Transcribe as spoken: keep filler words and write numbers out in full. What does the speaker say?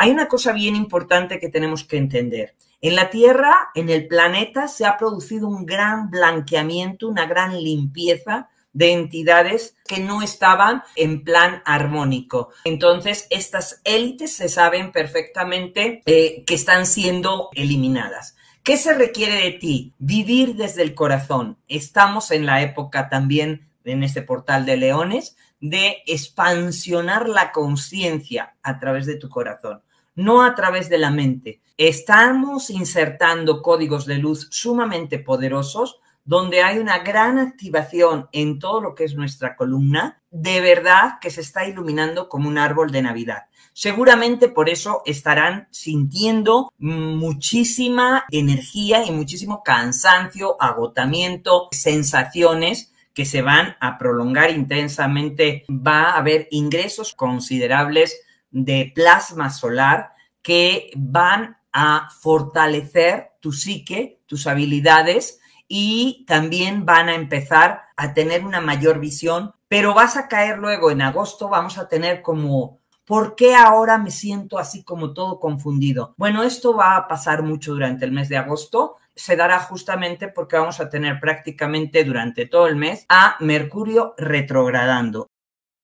Hay una cosa bien importante que tenemos que entender. En la Tierra, en el planeta, se ha producido un gran blanqueamiento, una gran limpieza de entidades que no estaban en plan armónico. Entonces, estas élites se saben perfectamente eh, que están siendo eliminadas. ¿Qué se requiere de ti? Vivir desde el corazón. Estamos en la época también, en este portal de leones, de expansionar la conciencia a través de tu corazón, no a través de la mente. Estamos insertando códigos de luz sumamente poderosos donde hay una gran activación en todo lo que es nuestra columna, de verdad que se está iluminando como un árbol de Navidad. Seguramente por eso estarán sintiendo muchísima energía y muchísimo cansancio, agotamiento, sensaciones que se van a prolongar intensamente. Va a haber ingresos considerables de plasma solar que van a fortalecer tu psique, tus habilidades, y también van a empezar a tener una mayor visión, pero vas a caer luego en agosto, vamos a tener como, ¿por qué ahora me siento así como todo confundido? Bueno, esto va a pasar mucho durante el mes de agosto, se dará justamente porque vamos a tener prácticamente durante todo el mes a Mercurio retrogradando.